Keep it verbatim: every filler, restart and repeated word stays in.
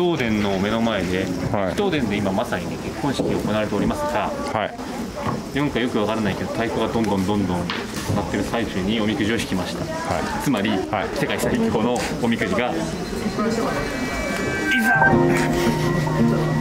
東電の目の前で、はい、東電で今まさに、ね、結婚式が行われておりますが、はい、なんかよくわからないけど太鼓がどんどんどんどん鳴ってる最中におみくじを引きました、はい、つまり、はい、世界最高のおみくじがいざ